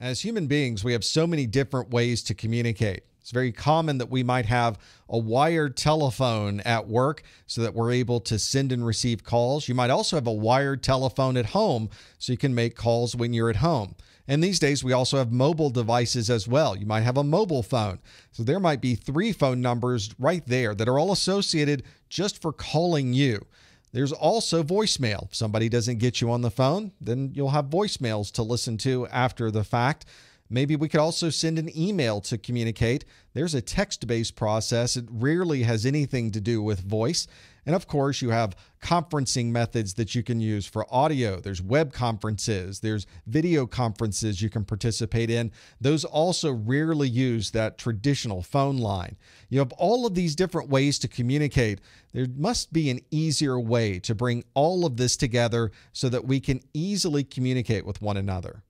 As human beings, we have so many different ways to communicate. It's very common that we might have a wired telephone at work so that we're able to send and receive calls. You might also have a wired telephone at home so you can make calls when you're at home. And these days, we also have mobile devices as well. You might have a mobile phone. So there might be 3 phone numbers right there that are all associated just for calling you. There's also voicemail. If somebody doesn't get you on the phone, then you'll have voicemails to listen to after the fact. Maybe we could also send an email to communicate. There's a text-based process. It rarely has anything to do with voice. And of course, you have conferencing methods that you can use for audio. There's web conferences. There's video conferences you can participate in. Those also rarely use that traditional phone line. You have all of these different ways to communicate. There must be an easier way to bring all of this together so that we can easily communicate with one another.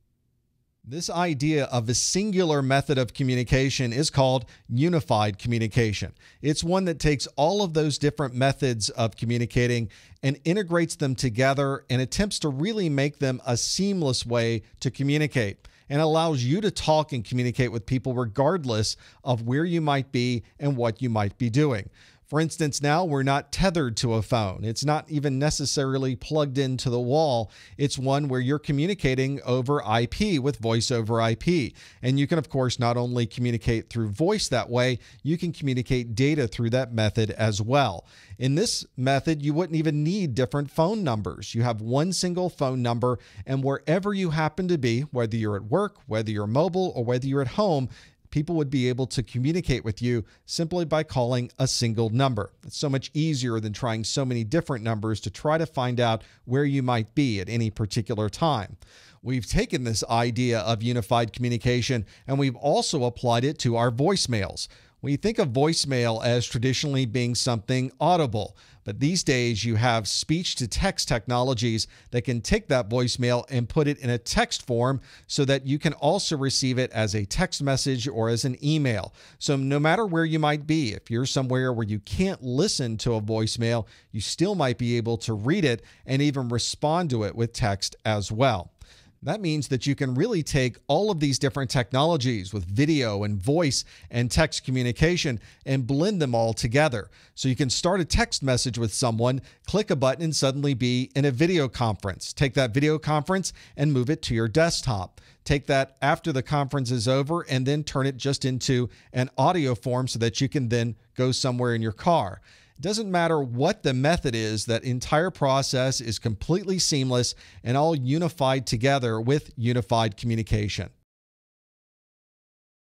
This idea of a singular method of communication is called unified communication. It's one that takes all of those different methods of communicating and integrates them together and attempts to really make them a seamless way to communicate and allows you to talk and communicate with people regardless of where you might be and what you might be doing. For instance, now we're not tethered to a phone. It's not even necessarily plugged into the wall. It's one where you're communicating over IP with voice over IP. And you can, of course, not only communicate through voice that way, you can communicate data through that method as well. In this method, you wouldn't even need different phone numbers. You have one single phone number, and wherever you happen to be, whether you're at work, whether you're mobile, or whether you're at home, people would be able to communicate with you simply by calling a single number. It's so much easier than trying so many different numbers to try to find out where you might be at any particular time. We've taken this idea of unified communication and we've also applied it to our voicemails. We think of voicemail as traditionally being something audible, but these days you have speech-to-text technologies that can take that voicemail and put it in a text form so that you can also receive it as a text message or as an email. So no matter where you might be, if you're somewhere where you can't listen to a voicemail, you still might be able to read it and even respond to it with text as well. That means that you can really take all of these different technologies with video and voice and text communication and blend them all together. So you can start a text message with someone, click a button, and suddenly be in a video conference. Take that video conference and move it to your desktop. Take that after the conference is over and then turn it just into an audio form so that you can then go somewhere in your car. Doesn't matter what the method is, that entire process is completely seamless and all unified together with unified communication.